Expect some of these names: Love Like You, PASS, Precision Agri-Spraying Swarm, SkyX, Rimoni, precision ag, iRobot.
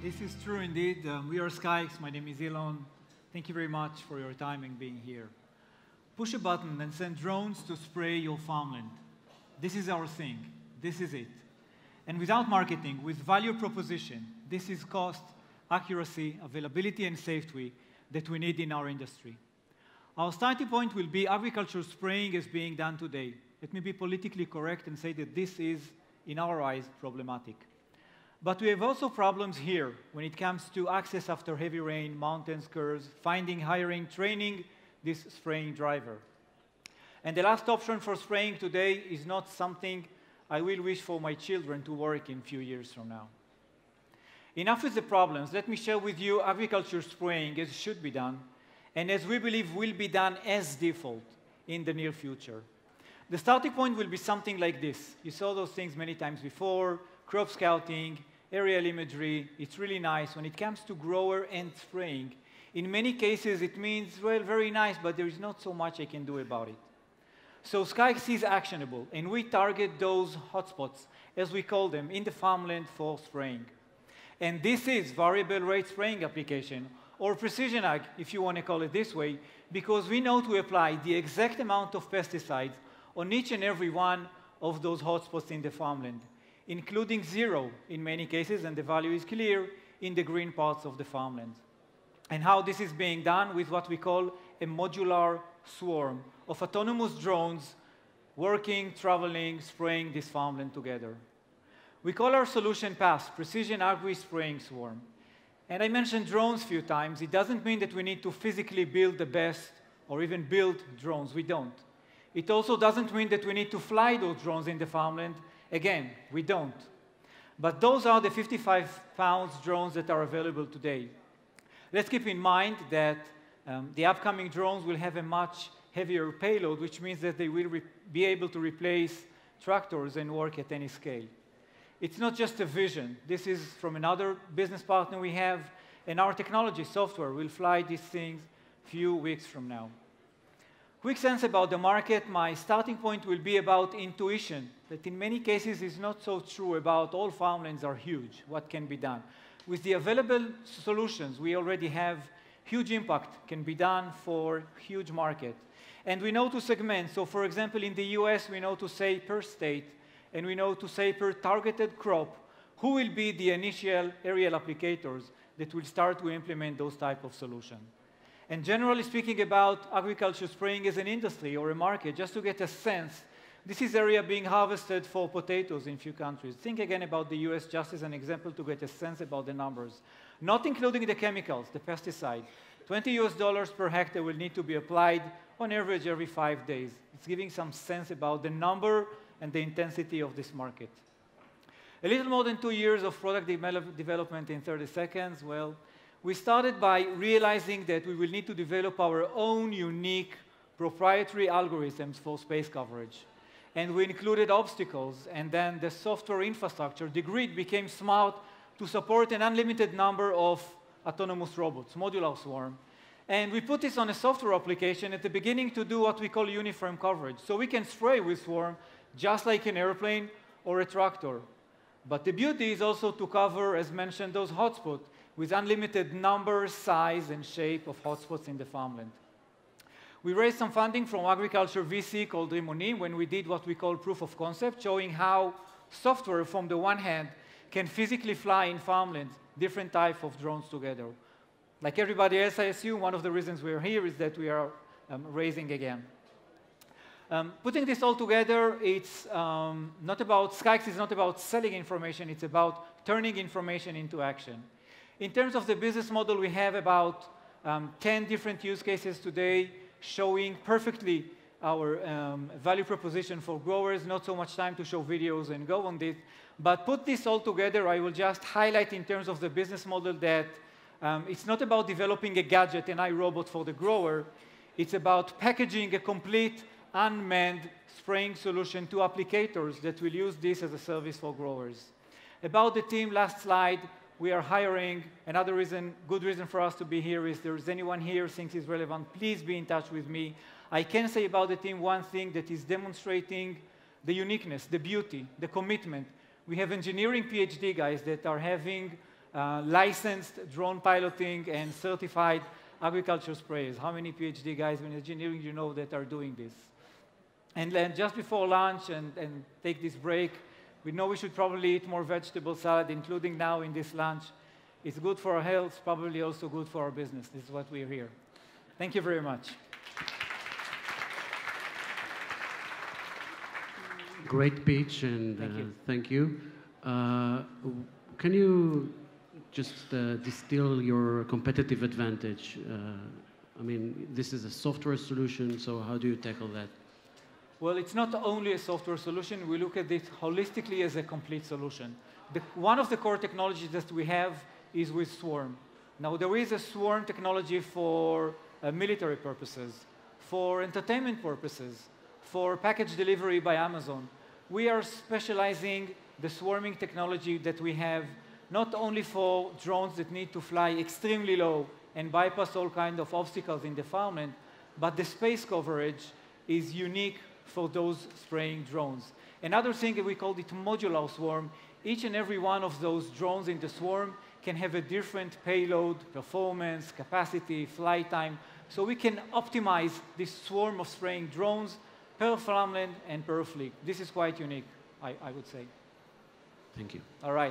This is true indeed. We are SkyX. My name is Elon. Thank you very much for your time and being here. Push a button and send drones to spray your farmland. This is our thing. This is it. And without marketing, with value proposition, this is cost, accuracy, availability, and safety that we need in our industry. Our starting point will be agriculture spraying as being done today. Let me be politically correct and say that this is, in our eyes, problematic. But we have also problems here when it comes to access after heavy rain, mountains, curves, finding, hiring, training this spraying driver. And the last option for spraying today is not something I will wish for my children to work in a few years from now. Enough with the problems. Let me share with you agriculture spraying as should be done, and as we believe will be done as default in the near future. The starting point will be something like this. You saw those things many times before: crop scouting, aerial imagery. It's really nice. When it comes to grower and spraying, in many cases it means, well, very nice, but there is not so much I can do about it. So SkyX is actionable, and we target those hotspots, as we call them, in the farmland for spraying. And this is variable rate spraying application, or precision ag, if you want to call it this way, because we know to apply the exact amount of pesticides on each and every one of those hotspots in the farmland, including zero in many cases, and the value is clear in the green parts of the farmland. And how this is being done with what we call a modular swarm of autonomous drones working, traveling, spraying this farmland together. We call our solution PASS, Precision Agri-Spraying Swarm. And I mentioned drones a few times. It doesn't mean that we need to physically build the best or even build drones. We don't. It also doesn't mean that we need to fly those drones in the farmland. Again, we don't. But those are the 55-pound drones that are available today. Let's keep in mind that the upcoming drones will have a much heavier payload, which means that they will be able to replace tractors and work at any scale. It's not just a vision. This is from another business partner we have, and our technology software will fly these things a few weeks from now. Quick sense about the market. My starting point will be about intuition, that in many cases is not so true about all farmlands are huge, what can be done. With the available solutions we already have, huge impact can be done for huge market. And we know to segment. So for example, in the US, we know to say per state, and we know to say per targeted crop, who will be the initial aerial applicators that will start to implement those type of solutions. And generally speaking about agriculture spraying as an industry or a market, just to get a sense, this is area being harvested for potatoes in few countries. Think again about the US just as an example to get a sense about the numbers. Not including the chemicals, the pesticide. $20 per hectare will need to be applied on average every 5 days. It's giving some sense about the number and the intensity of this market. A little more than 2 years of product development in 30 seconds. Well, we started by realizing that we will need to develop our own unique proprietary algorithms for space coverage. And we included obstacles, and then the software infrastructure, the grid, became smart to support an unlimited number of autonomous robots, modular swarm. And we put this on a software application at the beginning to do what we call uniform coverage. So we can spray with swarm just like an airplane or a tractor. But the beauty is also to cover, as mentioned, those hotspots with unlimited number, size, and shape of hotspots in the farmland. We raised some funding from agriculture VC called Rimoni when we did what we call proof of concept, showing how software, from the one hand, can physically fly in farmland, different types of drones together. Like everybody else, I assume, one of the reasons we're here is that we are raising again. Putting this all together, it's not about, SkyX is not about selling information, it's about turning information into action. In terms of the business model, we have about 10 different use cases today, showing perfectly our value proposition for growers. Not so much time to show videos and go on this. But put this all together, I will just highlight in terms of the business model that it's not about developing a gadget, an iRobot for the grower. It's about packaging a complete unmanned spraying solution to applicators that will use this as a service for growers. About the team, last slide. We are hiring. Another reason, good reason for us to be here is if there's anyone here who thinks it's relevant, please be in touch with me. I can say about the team one thing that is demonstrating the uniqueness, the beauty, the commitment. We have engineering PhD guys that are having licensed drone piloting and certified agriculture sprayers. How many PhD guys in engineering you know that are doing this? And then just before lunch and take this break, we know we should probably eat more vegetable salad, including now in this lunch. It's good for our health, probably also good for our business. This is what we're here. Thank you very much. Great pitch, and thank you. Can you just distill your competitive advantage? I mean, this is a software solution, so how do you tackle that? Well, it's not only a software solution. We look at it holistically as a complete solution. One of the core technologies that we have is with swarm. Now, there is a swarm technology for military purposes, for entertainment purposes, for package delivery by Amazon. We are specializing the swarming technology that we have not only for drones that need to fly extremely low and bypass all kinds of obstacles in the environment, but the space coverage is unique for those spraying drones. Another thing, we called it modular swarm. Each and every one of those drones in the swarm can have a different payload, performance, capacity, flight time, so we can optimize this swarm of spraying drones per farmland and per fleet. This is quite unique, I would say. Thank you. All right.